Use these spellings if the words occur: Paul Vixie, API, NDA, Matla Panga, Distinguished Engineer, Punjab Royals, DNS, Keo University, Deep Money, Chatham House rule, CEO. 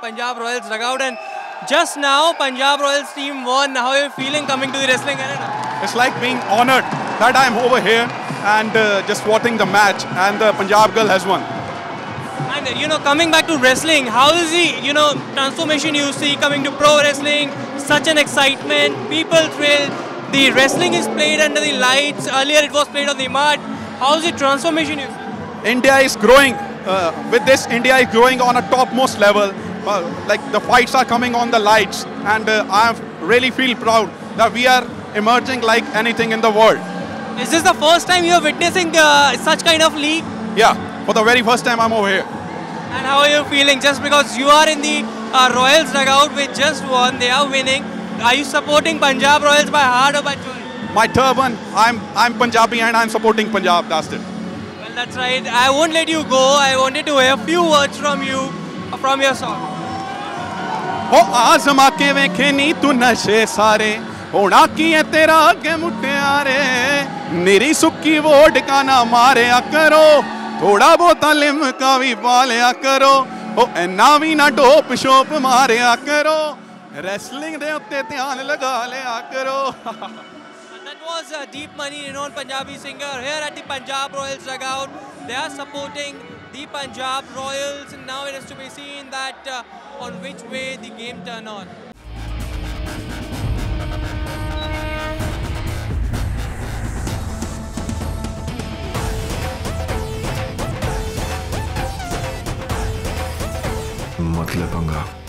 Punjab Royals dugout, and just now Punjab Royals team won. How are you feeling coming to the Wrestling Canada? It's like being honoured that I'm over here and just watching the match, and the Punjab girl has won. And you know, coming back to wrestling, how is the transformation you see coming to pro wrestling? Such an excitement, people thrilled. The wrestling is played under the lights. Earlier it was played on the mud. How is the transformation you see? India is growing. With this, India is growing on a topmost level. Like the fights are coming on the lights, and I really feel proud that we are emerging like anything in the world. Is this the first time you are witnessing such kind of league? Yeah, for the very first time I'm over here. And how are you feeling? Just because you are in the Royals dugout, which just won, they are winning. Are you supporting Punjab Royals by heart or by choice? My turban. I'm Punjabi and I'm supporting Punjab. That's it. Well, that's right. I won't let you go. I wanted to hear a few words from you, from your song. Oh, आज़मा के वेखे नी तू नशे सारे होना की है तेरा आगे मुटियारे मेरी सुक्की वोट का ना मारे आ करो थोड़ा बहुत लिम का भी पाले आ करो ओ इन्ना भी ना डोप शोप मारे आ करो रेसलिंग दे उत्ते ध्यान लगा ले आ करो. That was Deep Money, renowned Punjabi singer, here at the Punjab Royals dugout. They are supporting the Punjab Royals, and now it is to be seen that on which way the game turn on. Matla Panga.